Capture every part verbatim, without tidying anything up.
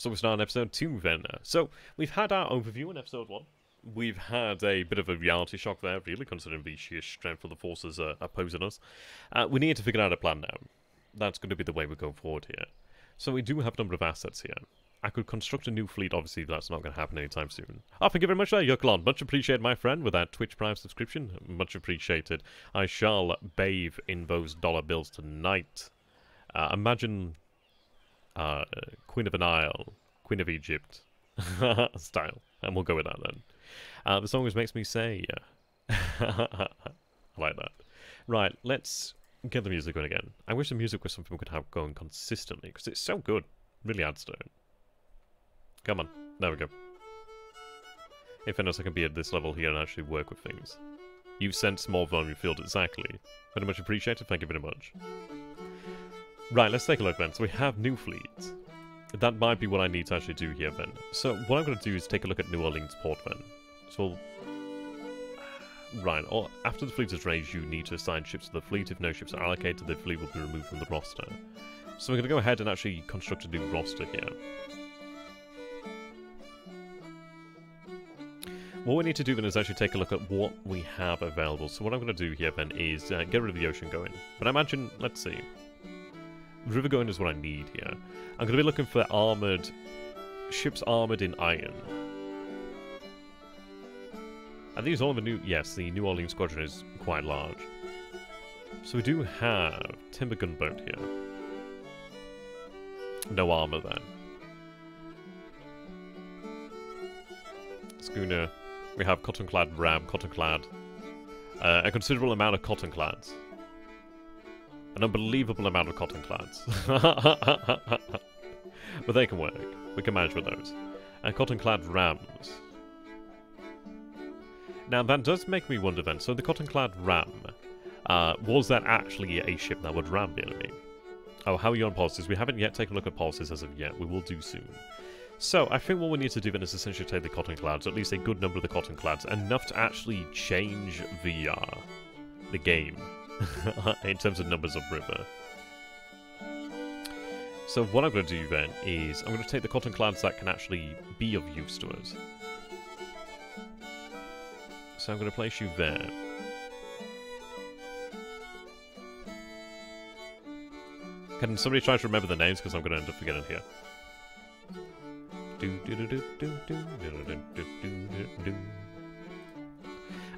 So we start in episode two then. So we've had our overview in episode one. We've had a bit of a reality shock there, really, considering the sheer strength of the forces uh, opposing us. Uh, we need to figure out a plan now. That's going to be the way we go forward here. So we do have a number of assets here. I could construct a new fleet, obviously that's not going to happen anytime soon. Oh, thank you very much there, Yuck Lon. Much appreciated, my friend, with that Twitch Prime subscription. Much appreciated. I shall bathe in those dollar bills tonight. Uh, imagine uh, Queen of the Nile, Queen of Egypt style. And we'll go with that then. Uh, the song always makes me say, I like that. Right, let's get the music going again. I wish the music was something we could have going consistently, because it's so good. Really adds to it. Come on, there we go. If anything else, I can be at this level here and actually work with things. You've sent small volume field exactly. Very much appreciated, thank you very much. Right, let's take a look then. So we have new fleets. That might be what I need to actually do here then. So what I'm going to do is take a look at New Orleans port then. So we'll... Right, or after the fleet is raised, you need to assign ships to the fleet. If no ships are allocated, the fleet will be removed from the roster. So we're going to go ahead and actually construct a new roster here. What we need to do then is actually take a look at what we have available. So what I'm going to do here then is uh, get rid of the ocean going. But I imagine, let's see. River going is what I need here. I'm going to be looking for armoured... ships armoured in iron. Are these all of the new... Yes, the New Orleans Squadron is quite large. So we do have timber gunboat here. No armour then. Schooner... We have cotton-clad ram, cotton-clad. Uh, a considerable amount of cotton-clads. An unbelievable amount of cotton-clads. But they can work. We can manage with those. And cotton-clad rams. Now that does make me wonder then, so the cotton-clad ram, uh, was that actually a ship that would ram the enemy? Oh, how are you on policies? We haven't yet taken a look at policies as of yet. We will do soon. So, I think what we need to do then is essentially take the Cottonclads, at least a good number of the Cottonclads, enough to actually change the, uh, the game, in terms of numbers of river. So what I'm going to do then is, I'm going to take the Cottonclads that can actually be of use to us. So I'm going to place you there. Can somebody try to remember the names, because I'm going to end up forgetting here. I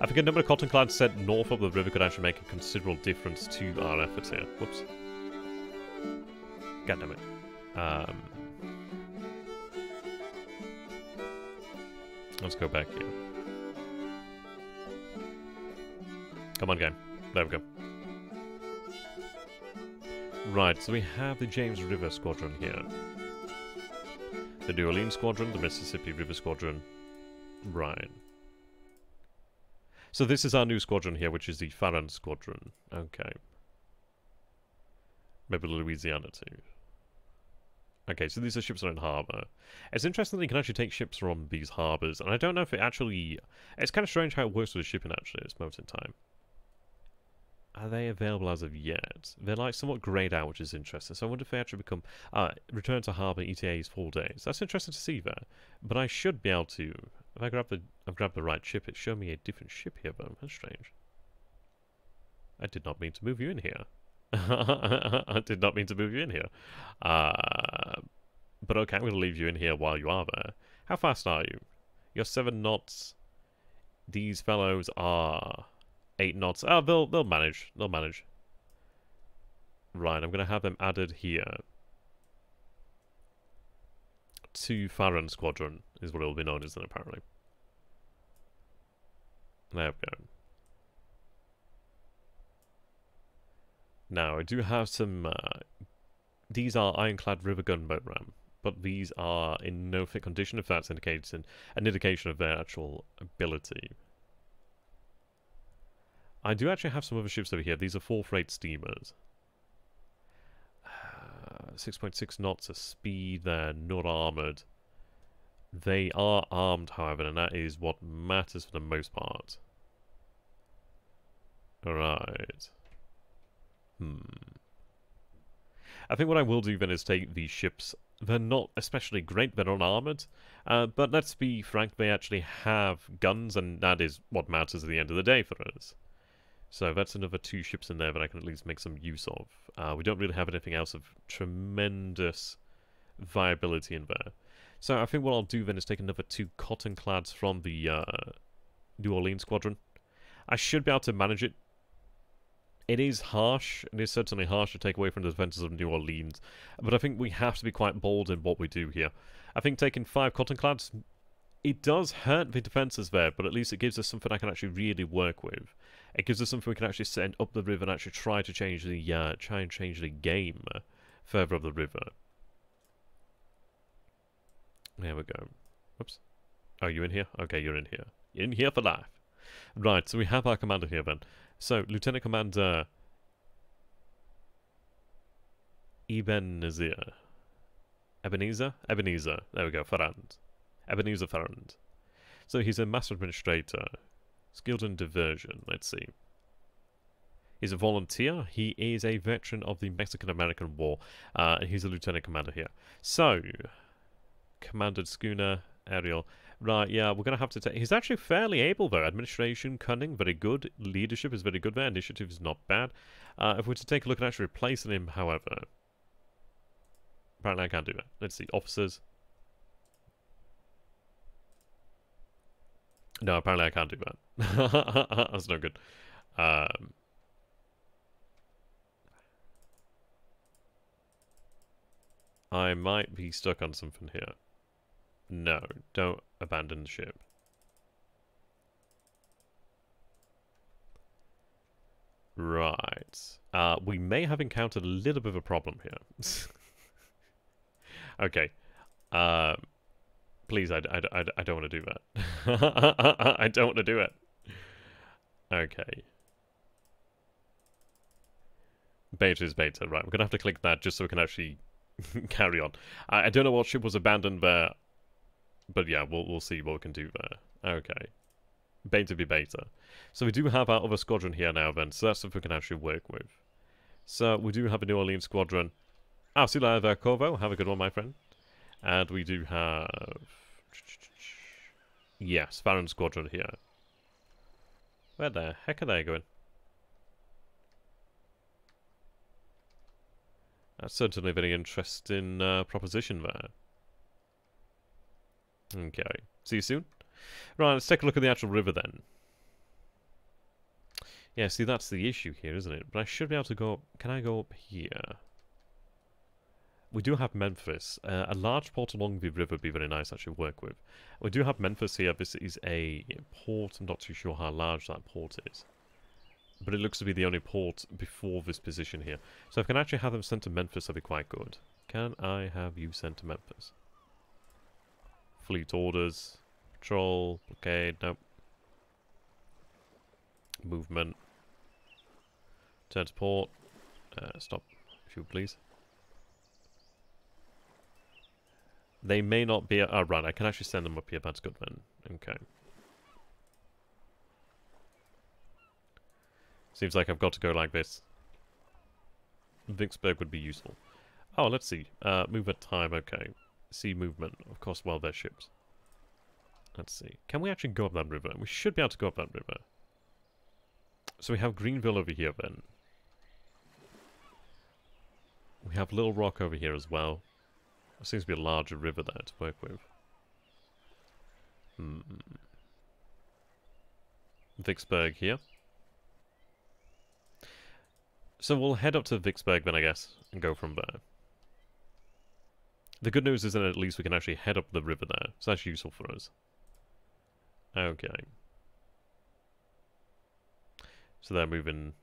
think a number of cottonclads set north of the river could actually make a considerable difference to our efforts here. Whoops. God damn it. Um, let's go back here. Come on, game. There we go. Right, so we have the James River Squadron here. The New Orleans Squadron, the Mississippi River Squadron. Right. So this is our new squadron here, which is the Farrand Squadron. Okay. Maybe Louisiana too. Okay, so these are ships that are in harbour. It's interesting that you can actually take ships from these harbours, and I don't know if it actually... It's kind of strange how it works with the shipping, actually, at this moment in time. Are they available as of yet? They're like somewhat greyed out, which is interesting. So I wonder if they actually become... Uh, return to harbour, E T A is four days. That's interesting to see there. But I should be able to... If I grab the, I've grabbed the right ship, it showed me a different ship here, but that's strange. I did not mean to move you in here. I did not mean to move you in here. Uh, but okay, I'm going to leave you in here while you are there. How fast are you? You're seven knots. These fellows are... Eight knots. Oh, they'll they'll manage. They'll manage. Right, I'm gonna have them added here to Farrand Squadron is what it will be known as then apparently. There we go. Now I do have some. Uh, these are ironclad river gunboat ram, but these are in no fit condition. If that's indicated, an indication of their actual ability. I do actually have some other ships over here. These are four freight steamers. six point six knots of speed. They're not armoured. They are armed, however, and that is what matters for the most part. Alright. Hmm. I think what I will do then is take these ships they're not especially great, they're not armoured, uh, but let's be frank, they actually have guns, and that is what matters at the end of the day for us. So that's another two ships in there that I can at least make some use of. Uh, we don't really have anything else of tremendous viability in there. So I think what I'll do then is take another two cottonclads from the uh, New Orleans squadron. I should be able to manage it. It is harsh, and it's certainly harsh to take away from the defenses of New Orleans, but I think we have to be quite bold in what we do here. I think taking five cottonclads, it does hurt the defenses there, but at least it gives us something I can actually really work with. It gives us something we can actually send up the river and actually try to change the uh, try and change the game further up the river. There we go. Whoops. Oh, you in here? Okay, you're in here. You're in here for life. Right, so we have our commander here then. So, Lieutenant Commander Ibn Nazir Ebenezer? Ebenezer. There we go, Farrand. Ebenezer Farrand. So he's a master administrator. Skilled in diversion, let's see. He's a volunteer. He is a veteran of the Mexican-American War. Uh, and he's a lieutenant commander here. So, Commanded Schooner Ariel. Right, yeah, we're going to have to take... He's actually fairly able, though. Administration, cunning, very good. Leadership is very good there. Initiative is not bad. Uh, if we were to take a look at actually replacing him, however... Apparently I can't do that. Let's see. Officers. No, apparently I can't do that. That's no good. Um... I might be stuck on something here. No, don't abandon the ship. Right. Uh, we may have encountered a little bit of a problem here. Okay. Uh, please, I, I, I, I don't want to do that. I don't want to do it. Okay. Beta is beta. Right, we're going to have to click that just so we can actually carry on. I, I don't know what ship was abandoned there. But yeah, we'll, we'll see what we can do there. Okay. Beta be beta. So we do have our other squadron here now then, so that's something we can actually work with. So we do have a New Orleans squadron. Ah, see you later, Corvo. Have a good one, my friend. And we do have... Yes, Farrand squadron here. Where the heck are they going? That's certainly a very interesting uh, proposition there. Okay, see you soon. Right, let's take a look at the actual river then. Yeah, see, that's the issue here, isn't it? But I should be able to go up... Can I go up here? We do have Memphis. Uh, a large port along the river would be very nice to actually work with. We do have Memphis here. This is a port. I'm not too sure how large that port is. But it looks to be the only port before this position here. So if I can actually have them sent to Memphis, that'd be quite good. Can I have you sent to Memphis? Fleet orders, patrol, blockade, nope. Movement, turn to port, uh, stop, if you please. They may not be, oh right, I can actually send them up here, that's good then, okay. Seems like I've got to go like this. Vicksburg would be useful. Oh, let's see, uh, move at time, okay. Sea movement, of course, while they're ships. Let's see. Can we actually go up that river? We should be able to go up that river. So we have Greenville over here, then. We have Little Rock over here as well. There seems to be a larger river there to work with. Hmm. Vicksburg here. So we'll head up to Vicksburg, then, I guess, and go from there. The good news is that at least we can actually head up the river there, so that's useful for us. Okay. So they're moving...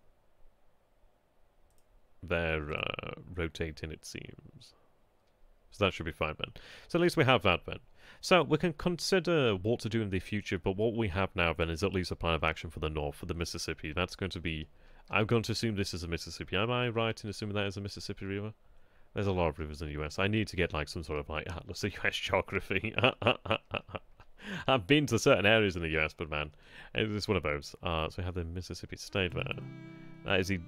They're uh, rotating, it seems. So that should be fine then. So at least we have that then. So we can consider what to do in the future, but what we have now then is at least a plan of action for the north, for the Mississippi. That's going to be... I'm going to assume this is a Mississippi. Am I right in assuming that is a Mississippi River? There's a lot of rivers in the U S. I need to get like some sort of like atlas of U S geography. I've been to certain areas in the U S, but man, it's one of those. Uh, so we have the Mississippi State there. That is the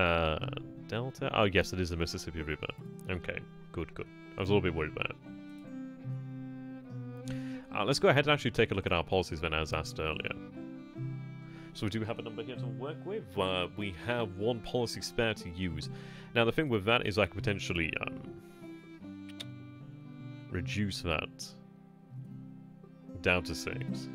uh, Delta. Oh yes, it is the Mississippi River. Okay, good, good. I was a little bit worried about it. Uh, let's go ahead and actually take a look at our policies then, as asked earlier. So we do have a number here to work with. Uh, we have one policy spare to use. Now the thing with that is I could potentially um, reduce that down to six.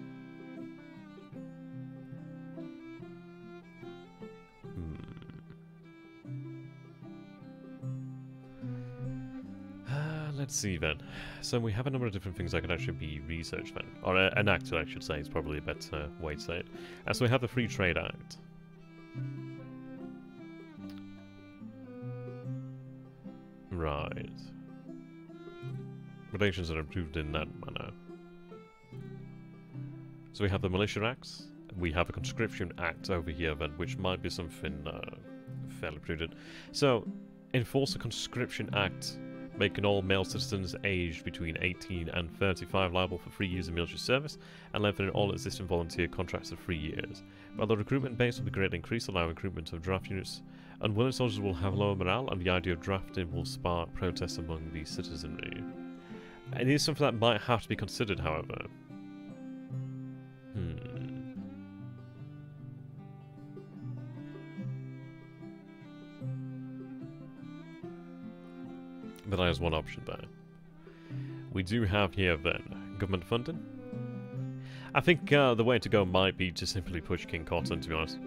Let's see then. So we have a number of different things that could actually be researched then. Or uh, enacted, I should say, is probably a better way to say it. Uh, so we have the Free Trade Act. Right. Relations are improved in that manner. So we have the Militia Acts. We have a Conscription Act over here then, which might be something uh, fairly prudent. So, enforce the Conscription Act, making all male citizens aged between eighteen and thirty-five liable for three years of military service, and lengthening all existing volunteer contracts to three years. While the recruitment base will be greatly increased, allowing recruitment of draft units, unwilling soldiers will have lower morale, and the idea of drafting will spark protests among the citizenry. It is something that might have to be considered, however. Hmm. But that is one option there. We do have here then government funding. I think uh, the way to go might be to simply push King Cotton, to be honest.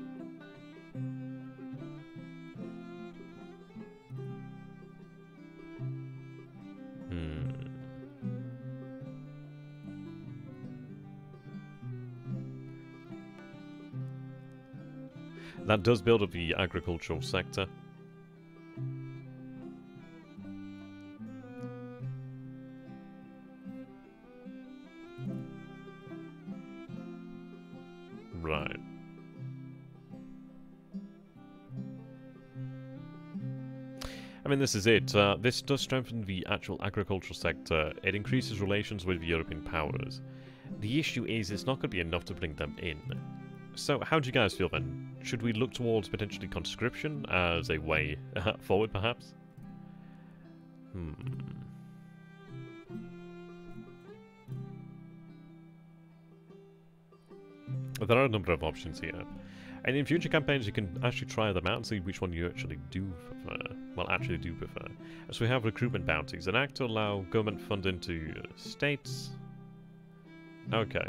Hmm. That does build up the agricultural sector. Right. I mean, this is it. Uh, this does strengthen the actual agricultural sector. It increases relations with the European powers. The issue is it's not going to be enough to bring them in. So how do you guys feel then? Should we look towards potentially conscription as a way forward, perhaps? Hmm. There are a number of options here, and in future campaigns you can actually try them out and see which one you actually do prefer. Well, actually do prefer. So we have recruitment bounties, an act to allow government funding to states. Okay,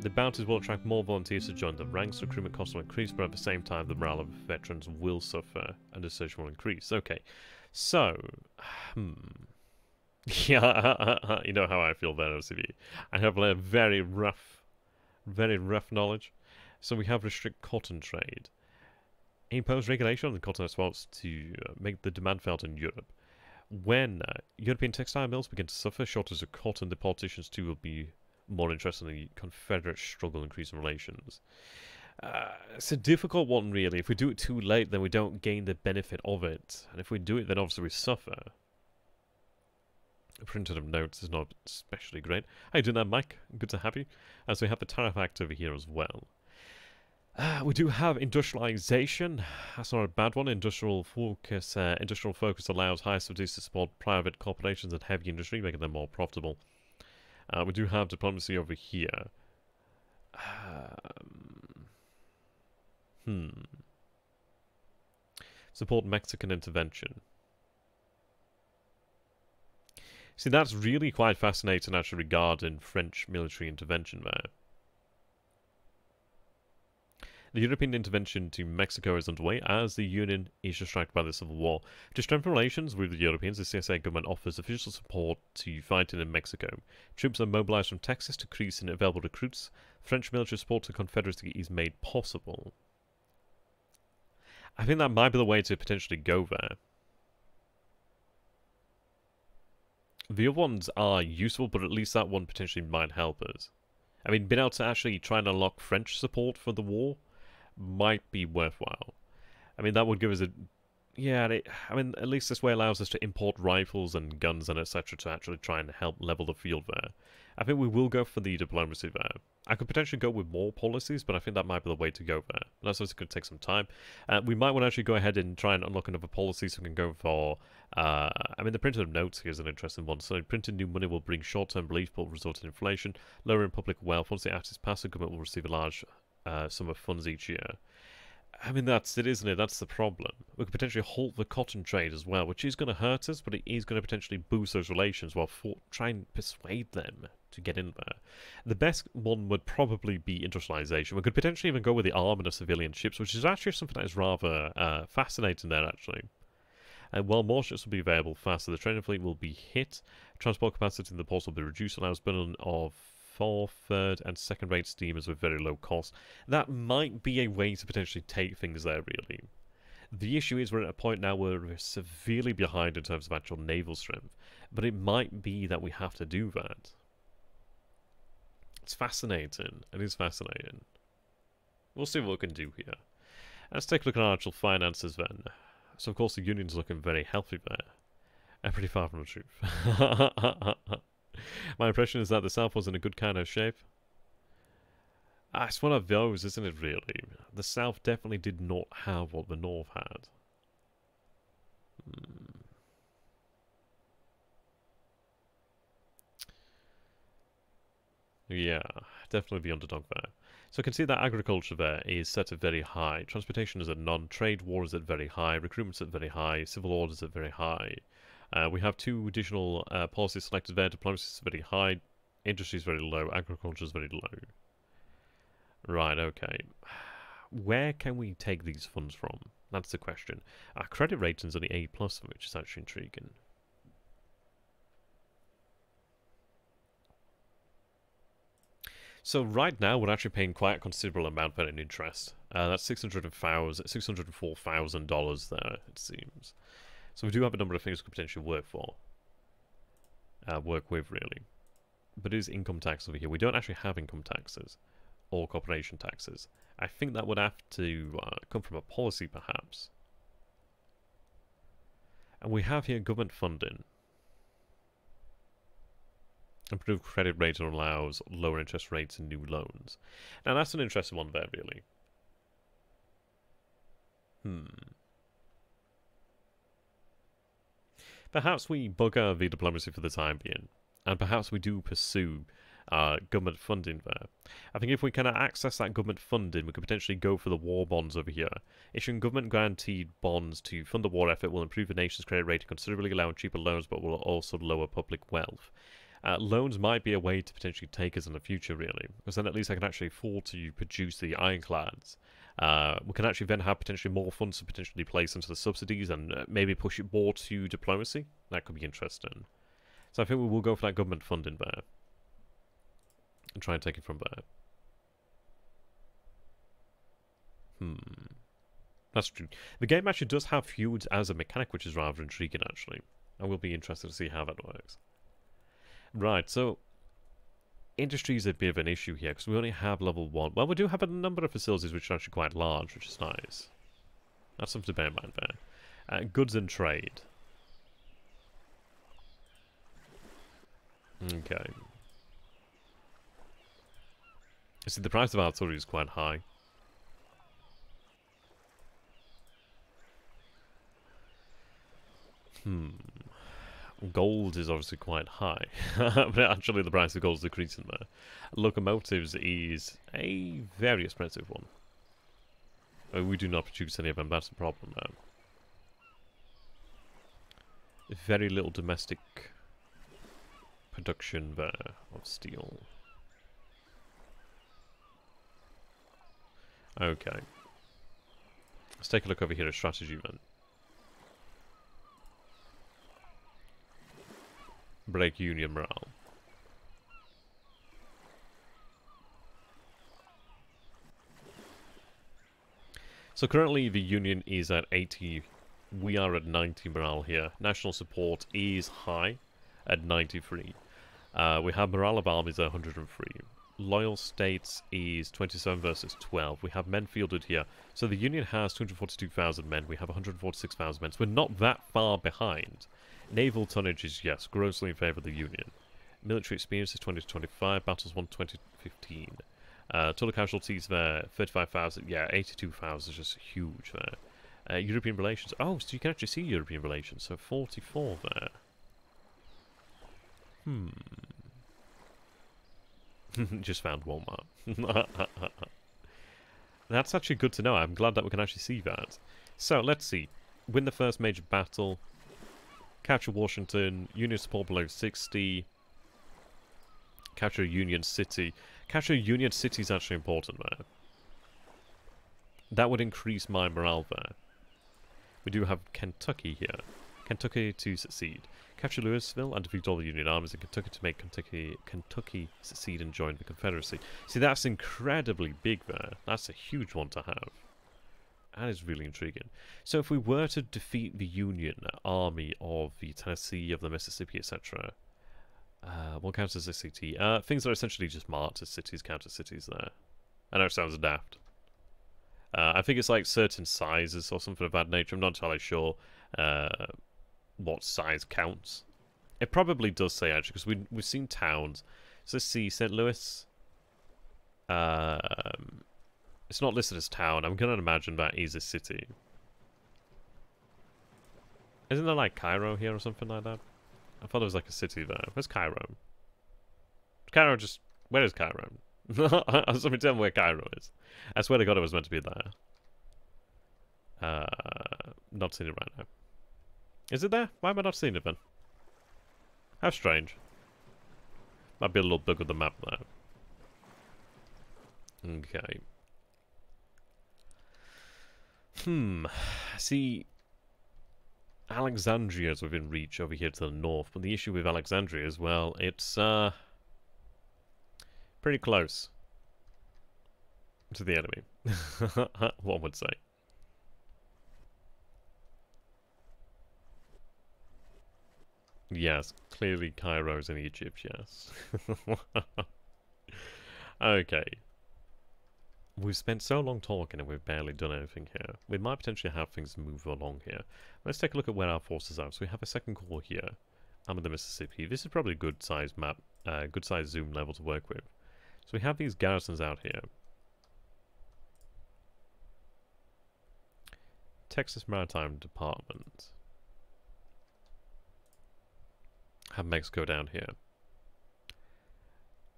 the bounties will attract more volunteers to join the ranks. Recruitment costs will increase, but at the same time the morale of veterans will suffer and the search will increase. Okay, so hmm. Yeah, you know how I feel there, O C B. I have a very rough. Very rough knowledge. So we have restrict cotton trade. Impose regulation on the cotton exports to make the demand felt in Europe. When uh, European textile mills begin to suffer shortages of cotton, the politicians too will be more interested in the Confederate struggle increasing relations. Uh, it's a difficult one, really. If we do it too late, then we don't gain the benefit of it. And if we do it, then obviously we suffer. Printed of notes is not especially great. How you doing there, Mike? Good to have you. And so we have the Tariff Act over here as well. Uh, we do have industrialization. That's not a bad one. Industrial focus uh, Industrial focus allows high subsidies to support private corporations and heavy industry, making them more profitable. Uh, we do have diplomacy over here. Um, hmm. Support Mexican intervention. See, that's really quite fascinating, actually, regarding French military intervention there. The European intervention to Mexico is underway as the Union is distracted by the Civil War. To strengthen relations with the Europeans, the C S A government offers official support to fighting in Mexico. Troops are mobilized from Texas to increase in available recruits. French military support to the Confederacy is made possible. I think that might be the way to potentially go there. The other ones are useful, but at least that one potentially might help us. I mean, being able to actually try and unlock French support for the war might be worthwhile. I mean, that would give us a yeah, they, I mean, at least this way allows us to import rifles and guns and et cetera to actually try and help level the field there. I think we will go for the diplomacy there. I could potentially go with more policies, but I think that might be the way to go there. And that's obviously going to take some time. Uh, we might want to actually go ahead and try and unlock another policy so we can go for... Uh, I mean, the printing of notes here is an interesting one. So printing new money will bring short-term relief but will result in inflation, lowering public wealth. Once the act is passed, the government will receive a large uh, sum of funds each year. I mean, that's it, isn't it? That's the problem. We could potentially halt the cotton trade as well, which is going to hurt us, but it is going to potentially boost those relations while for trying to persuade them to get in there. The best one would probably be industrialization. We could potentially even go with the armament of civilian ships, which is actually something that is rather uh, fascinating there, actually. And while more ships will be available faster, the trading fleet will be hit. Transport capacity in the ports will be reduced, allows burning of fourth, third, and second rate steamers with very low cost. That might be a way to potentially take things there, really. The issue is we're at a point now where we're severely behind in terms of actual naval strength, but it might be that we have to do that. It's fascinating. It is fascinating. We'll see what we can do here. Let's take a look at our actual finances then. So, of course, the union's looking very healthy there. And pretty far from the truth. My impression is that the South was in a good kind of shape. Ah, it's one of those, isn't it, really? The South definitely did not have what the North had. Hmm. Yeah, definitely the underdog there. So I can see that agriculture there is set at very high. Transportation is at none. Trade war is at very high. Recruitment's at very high. Civil order is at very high. Uh, we have two additional uh, policies selected there. Diplomacy is very high, industry is very low, agriculture is very low. Right, okay. Where can we take these funds from? That's the question. Our credit rating's only A plus, which is actually intriguing. So right now, we're actually paying quite a considerable amount in interest. Uh, that's six hundred four thousand dollars there, it seems. So we do have a number of things we could potentially work for, uh, work with really, but it is income tax over here. We don't actually have income taxes or corporation taxes. I think that would have to uh, come from a policy perhaps. And we have here government funding. Improved credit rating allows lower interest rates and new loans. Now that's an interesting one there really. Hmm. Perhaps we bugger the diplomacy for the time being, and perhaps we do pursue uh, government funding there. I think if we can access that government funding, we could potentially go for the war bonds over here. Issuing government-guaranteed bonds to fund the war effort will improve the nation's credit rating considerably, allowing cheaper loans, but will also lower public wealth. Uh, loans might be a way to potentially take us in the future, really, because then at least I can actually afford to produce the ironclads. Uh, we can actually then have potentially more funds to potentially place into the subsidies and uh, maybe push it more to diplomacy. That could be interesting. So I think we will go for that government funding there and try and take it from there. Hmm. That's true. The game actually does have feuds as a mechanic, which is rather intriguing, actually. I will be interested to see how that works. Right, so... industry is a bit of an issue here, because we only have level one. Well, we do have a number of facilities which are actually quite large, which is nice. That's something to bear in mind there. Uh, goods and trade. Okay. You see, the price of artillery is quite high. Hmm. Gold is obviously quite high, but actually the price of gold is decreasing there. Locomotives is a very expensive one. Oh, we do not produce any of them, that's the problem there. Very little domestic production there of steel. Okay. Let's take a look over here at strategy then. Break Union morale. So currently the Union is at eighty. We are at ninety morale here. National support is high at ninety-three. Uh, we have morale of armies at one hundred three. Loyal States is twenty-seven versus twelve. We have men fielded here. So the Union has two hundred forty-two thousand men. We have one hundred forty-six thousand men. So we're not that far behind. Naval tonnage is, yes, grossly in favour of the Union. Military experience is twenty to twenty-five. Battles won twenty to fifteen. Uh, total casualties there, thirty-five thousand. Yeah, eighty-two thousand is just huge there. Uh, European relations. Oh, so you can actually see European relations. So forty-four there. Hmm. Just found Walmart. That's actually good to know. I'm glad that we can actually see that. So, let's see. Win the first major battle. Capture Washington. Union support below sixty. Capture Union City. Capture Union City is actually important there. That would increase my morale there. We do have Kentucky here. Kentucky to succeed. Capture Louisville and defeat all the Union armies in Kentucky to make Kentucky Kentucky succeed and join the Confederacy. See, that's incredibly big there. That's a huge one to have. That is really intriguing. So if we were to defeat the Union Army of the Tennessee, of the Mississippi, et cetera, uh, what counts as a city? Uh, things that are essentially just marked as cities count as cities there. I know it sounds daft. Uh, I think it's like certain sizes or something of that nature. I'm not entirely sure uh, what size counts. It probably does say, actually, because we, we've seen towns. So let's see, Saint Louis. Um, it's not listed as town. I'm going to imagine that is a city. Isn't there like Cairo here or something like that? I thought it was like a city there. Where's Cairo? Cairo just... Where is Cairo? Somebody tell me where Cairo is. I swear to God it was meant to be there. Uh, not seeing it right now. Is it there? Why am I not seeing it then? How strange. Might be a little bug with the map there. Okay. Hmm. See, Alexandria is within reach over here to the north, but the issue with Alexandria is, well, it's, uh... pretty close to the enemy, one would say. Yes, clearly Cairo's in Egypt, yes. Okay. We've spent so long talking and we've barely done anything here. We might potentially have things move along here. Let's take a look at where our forces are. So we have a second corps here. Army of the Mississippi. This is probably a good size map, uh, good size zoom level to work with. So we have these garrisons out here. Texas Maritime Department. Have Mexico down here.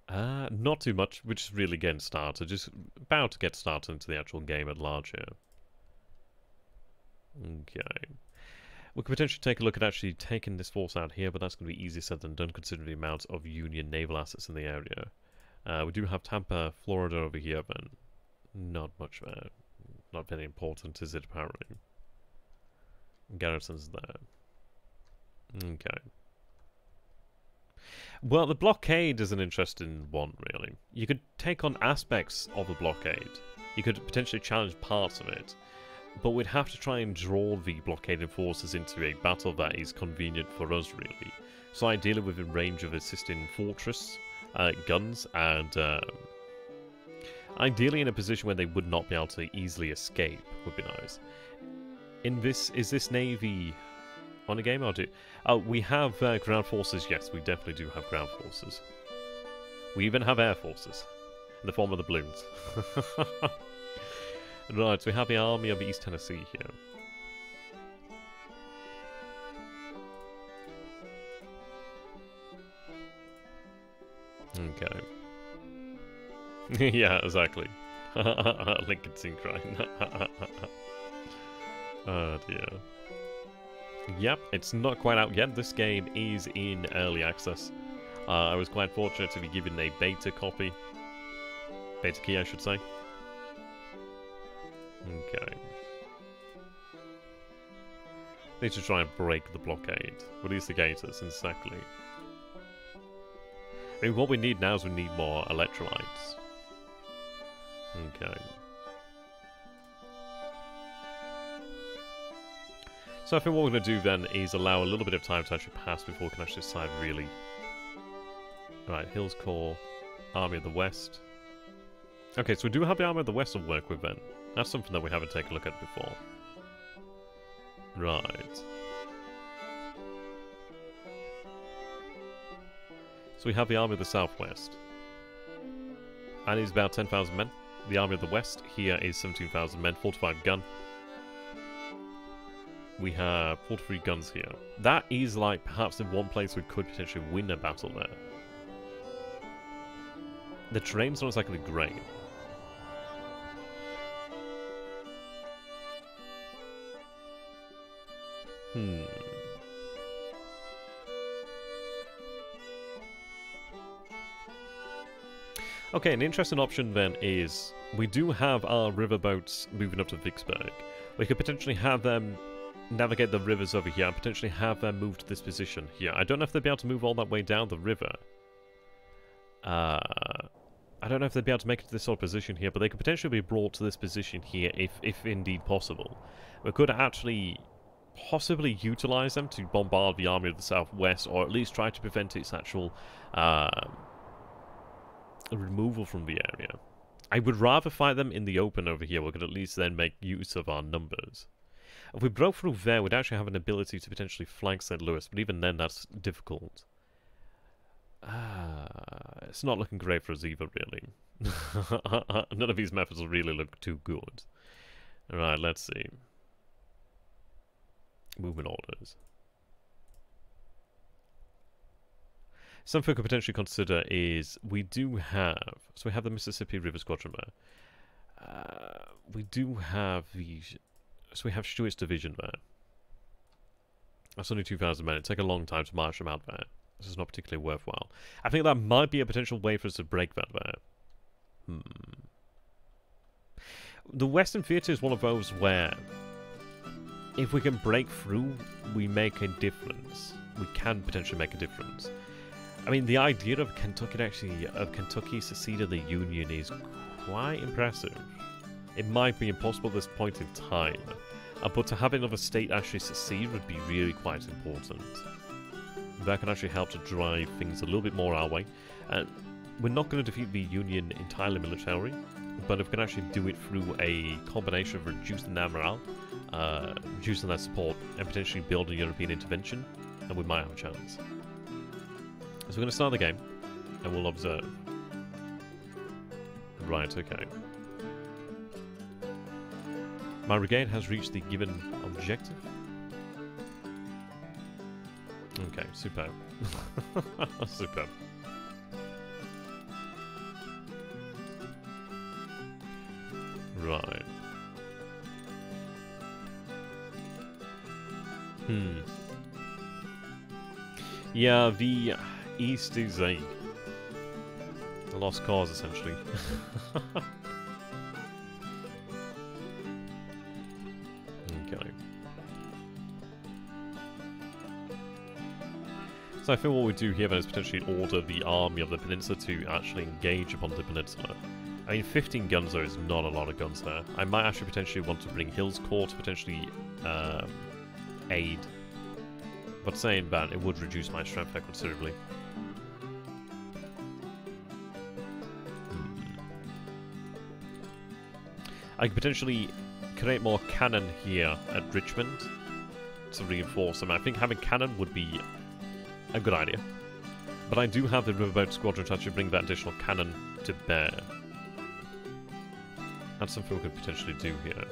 Uh, not too much. We're just really getting started. Just about to get started into the actual game at large here. Okay. We could potentially take a look at actually taking this force out here, but that's going to be easier said than done considering the amount of Union naval assets in the area. Uh, we do have Tampa, Florida over here, but not much there. Not very important, is it, apparently? Garrison's there. Okay. Well, the blockade is an interesting one, really. You could take on aspects of the blockade. You could potentially challenge parts of it. But we'd have to try and draw the blockaded forces into a battle that is convenient for us, really. So ideally within range of assisting fortress, Uh, guns, and uh, ideally in a position where they would not be able to easily escape would be nice. In this, is this Navy on a game? I'll do. Oh, we have uh, ground forces. Yes, we definitely do have ground forces. We even have air forces in the form of the balloons. Right, so we have the Army of East Tennessee here. Okay. Yeah, exactly. Lincoln scene crying. Oh dear. Yep, it's not quite out yet. This game is in early access. Uh, I was quite fortunate to be given a beta copy. Beta key, I should say. Okay. Need to try and break the blockade. Release the gators, exactly. I mean, what we need now is we need more electrolytes. Okay. So I think what we're going to do then is allow a little bit of time to actually pass before we can actually decide really. Right, Hill's Corps, Army of the West. Okay, so we do have the Army of the West on work with then. That's something that we haven't taken a look at before. Right. So we have the Army of the Southwest. And he's about ten thousand men. The Army of the West here is seventeen thousand men, forty-five gun. We have forty-three guns here. That is like perhaps the one place we could potentially win a battle there. The terrain's not exactly great. Hmm. Okay, an interesting option then is we do have our riverboats moving up to Vicksburg. We could potentially have them navigate the rivers over here and potentially have them move to this position here. I don't know if they'd be able to move all that way down the river. Uh, I don't know if they'd be able to make it to this sort of position here, but they could potentially be brought to this position here if, if indeed possible. We could actually possibly utilize them to bombard the Army of the Southwest, or at least try to prevent its actual uh, removal from the area. I would rather fight them in the open over here. We could at least then make use of our numbers. If we broke through there, we'd actually have an ability to potentially flank Saint Louis, but even then that's difficult. Ah, it's not looking great for us either, really. None of these methods really look too good. Alright, let's see. Movement orders. Something we could potentially consider is we do have... So we have the Mississippi River Squadron there. Uh, we do have these... So we have Stewart's division there. That's only two thousand men. It'd take a long time to march them out there. This is not particularly worthwhile. I think that might be a potential way for us to break that there. Hmm. The Western Theatre is one of those where if we can break through, we make a difference. We can potentially make a difference. I mean, the idea of Kentucky actually of Kentucky seceding the Union is quite impressive. It might be impossible at this point in time, uh, but to have another state actually secede would be really quite important. That can actually help to drive things a little bit more our way. Uh, we're not going to defeat the Union entirely militarily, but if we can actually do it through a combination of reducing their morale, uh, reducing their support, and potentially building European intervention, then we might have a chance. So we're going to start the game, and we'll observe. Right, okay. My brigade has reached the given objective. Okay, superb. Superb. Right. Hmm. Yeah, the East is a lost cause, essentially. So I think what we do here then is potentially order the Army of the Peninsula to actually engage upon the peninsula. I mean, fifteen guns though is not a lot of guns there. I might actually potentially want to bring Hill's Corps to potentially um, aid. But saying that, it would reduce my strength there considerably. Hmm. I could potentially create more cannon here at Richmond to reinforce them. I think having cannon would be a good idea. But I do have the riverboat squadron to actually bring that additional cannon to bear. That's something we could potentially do here.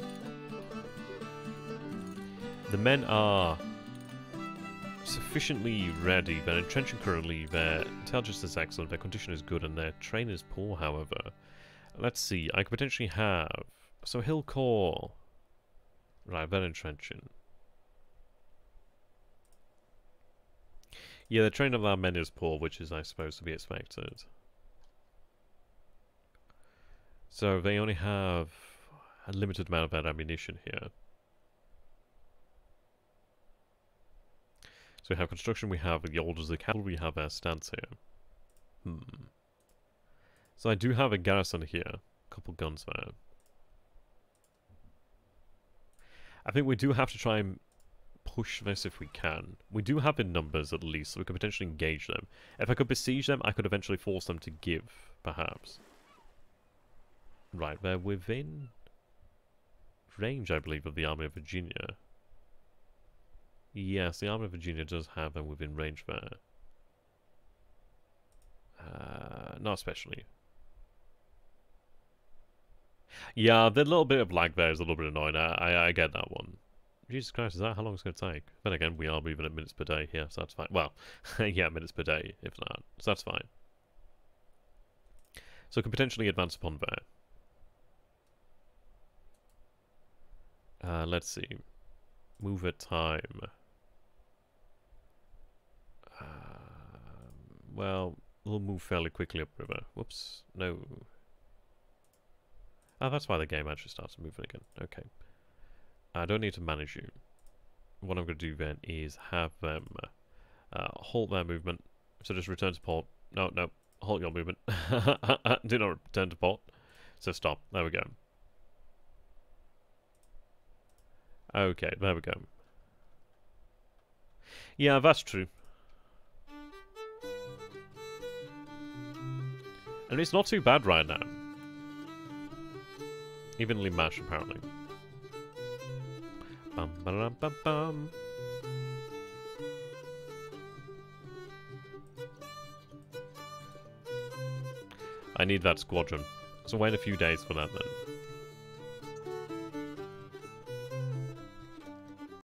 The men are sufficiently ready. They're entrenching currently. Their intelligence is excellent. Their condition is good. And their training is poor, however. Let's see. I could potentially have... So Hill Corps... Right, they're entrenching. Yeah, the training of our men is poor, which is, I suppose, to be expected. So they only have a limited amount of that ammunition here. So we have construction, we have the orders of the cavalry, we have our stance here. Hmm. So I do have a garrison here. A couple guns there. I think we do have to try and push this if we can. We do have in numbers, at least, so we could potentially engage them. If I could besiege them, I could eventually force them to give, perhaps. Right, they're within range, I believe, of the Army of Virginia. Yes, the Army of Virginia does have them within range there. Uh, not especially. Yeah, the little bit of lag there is a little bit annoying. I, I, I get that one. Jesus Christ, is that how long it's going to take? Then again, we are moving at minutes per day here, so that's fine. Well, yeah, minutes per day, if that. So that's fine. So it can potentially advance upon there. Uh, let's see. Move at time. Um, well, we'll move fairly quickly upriver. Whoops. No. Oh, that's why the game actually starts moving again. Okay. I don't need to manage you. What I'm going to do then is have them uh, halt their movement. So just return to port. No, no. Halt your movement. Do not return to port. So stop. There we go. Okay, there we go. Yeah, that's true. And it's not too bad right now. Evenly matched, apparently. Bum, ba-da-dum, bum, bum. I need that squadron. So wait a few days for that then.